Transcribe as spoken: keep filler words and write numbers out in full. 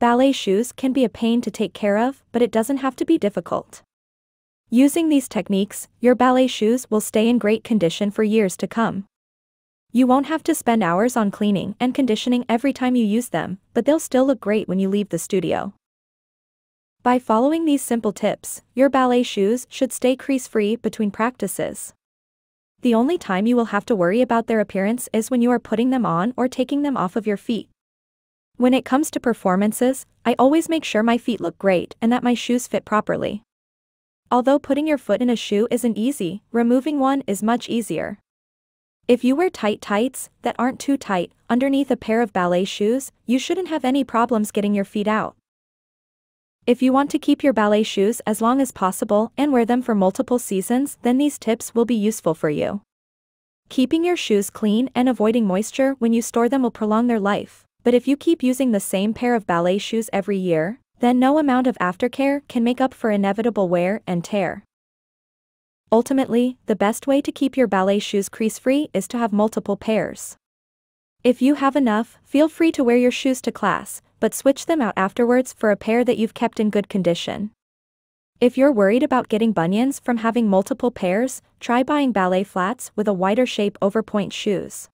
Ballet shoes can be a pain to take care of, but it doesn't have to be difficult. Using these techniques, your ballet shoes will stay in great condition for years to come. You won't have to spend hours on cleaning and conditioning every time you use them, but they'll still look great when you leave the studio. By following these simple tips, your ballet shoes should stay crease-free between practices. The only time you will have to worry about their appearance is when you are putting them on or taking them off of your feet. When it comes to performances, I always make sure my feet look great and that my shoes fit properly. Although putting your foot in a shoe isn't easy, removing one is much easier. If you wear tight tights that aren't too tight underneath a pair of ballet shoes, you shouldn't have any problems getting your feet out. If you want to keep your ballet shoes as long as possible and wear them for multiple seasons, then these tips will be useful for you. Keeping your shoes clean and avoiding moisture when you store them will prolong their life, but if you keep using the same pair of ballet shoes every year, then no amount of aftercare can make up for inevitable wear and tear. Ultimately, the best way to keep your ballet shoes crease-free is to have multiple pairs. If you have enough, feel free to wear your shoes to class, but switch them out afterwards for a pair that you've kept in good condition. If you're worried about getting bunions from having multiple pairs, try buying ballet flats with a wider shape over point shoes.